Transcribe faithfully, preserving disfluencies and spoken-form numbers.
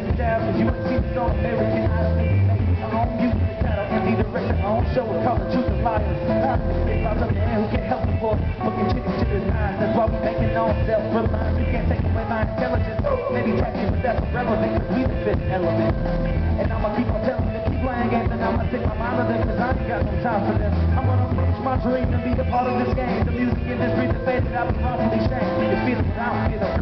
best job, you ain't seen it all American. I don't think it's made it alone. You need a title, empty direction. I don't show a color, choose a liar. I'm the big I love the man who can't help me for fucking chicken to his eyes. That's why we making on self-reliance. You can't take away my intelligence. Many track me, but that's irrelevant, cause we the fifth element. And I'ma keep on telling them, keep playing games, and I'ma take my mind of them, cause I ain't got no time for them. I'm gonna reach my dream and be a part of this game. The music industry, the face that I've been constantly shamed. It's feeling that I don't feel.